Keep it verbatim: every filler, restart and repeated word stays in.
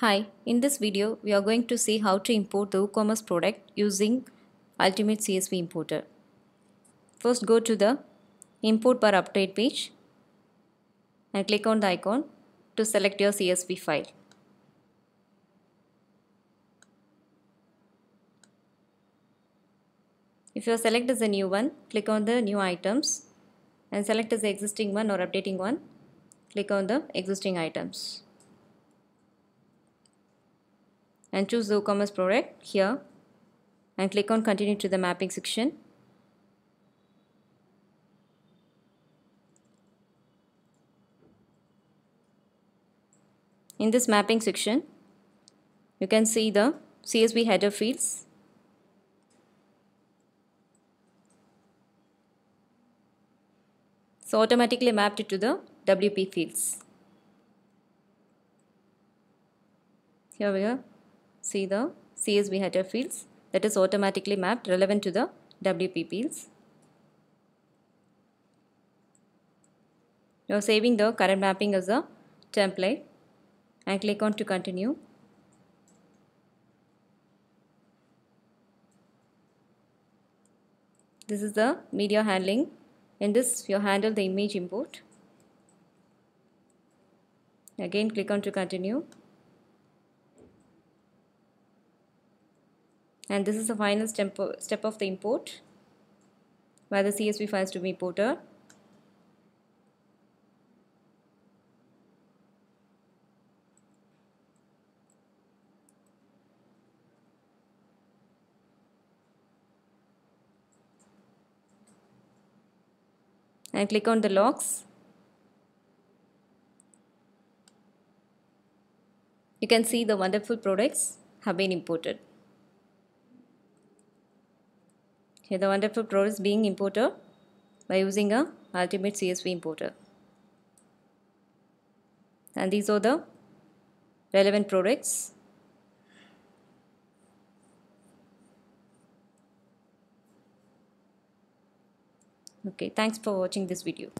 Hi, in this video we are going to see how to import the WooCommerce product using Ultimate C S V Importer. First go to the import bar update page and click on the icon to select your C S V file. If your select is a new one, click on the new items and select as the existing one or updating one, click on the existing items. And choose the WooCommerce product here and click on continue to the mapping section. In this mapping section, you can see the C S V header fields, so automatically mapped it to the W P fields. Here we are. See the C S V header fields that is automatically mapped relevant to the W P fields. Now saving the current mapping as a template and click on to continue. This is the media handling. In this you handle the image import. Again click on to continue. And this is the final step of the import where the C S V files to be imported. And click on the logs. You can see the wonderful products have been imported. Here the wonderful products being imported by using a Ultimate C S V Importer. And these are the relevant products. Okay, thanks for watching this video.